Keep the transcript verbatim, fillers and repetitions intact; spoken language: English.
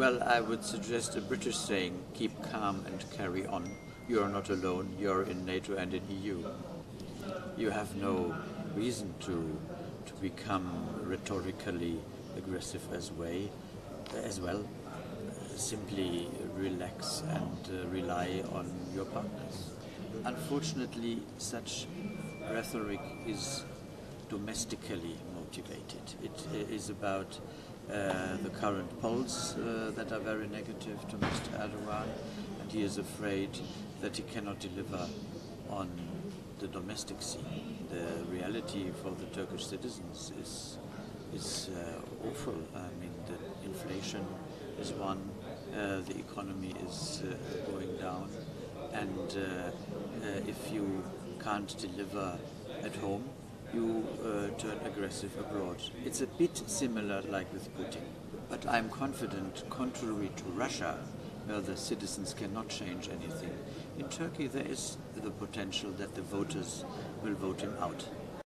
Well, I would suggest a British saying, keep calm and carry on. You are not alone, you are in NATO and in E U. You have no reason to, to become rhetorically aggressive as, way, as well. Simply relax and uh, rely on your partners. Unfortunately, such rhetoric is domestically motivated. It is about uh, the current polls uh, that are very negative to Mister Erdogan, and he is afraid that he cannot deliver on the domestic scene. The reality for the Turkish citizens is, is uh, awful. I mean, the inflation is one, uh, the economy is uh, going down, and uh, uh, if you can't deliver at home, you uh, turn aggressive abroad. It's a bit similar like with Putin, but I'm confident, contrary to Russia, where the citizens cannot change anything, in Turkey there is the potential that the voters will vote him out.